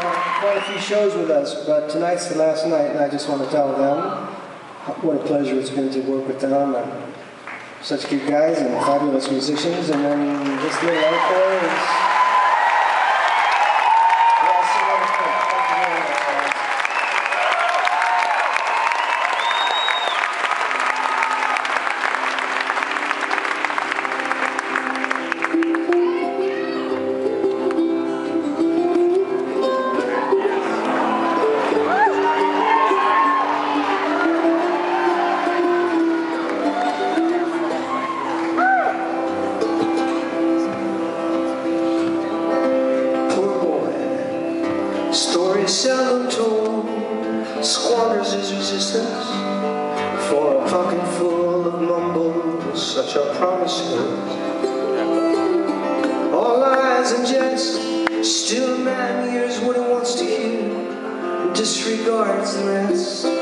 quite a few shows with us, but tonight's the last night, and I just want to tell them what a pleasure it's been to work with them and such cute guys and fabulous musicians. And then this little encore is... Seldom told, squanders his resistance for a pocket full of mumbles, such are promises. All lies and jest, still man hears what he wants to hear and disregards the rest.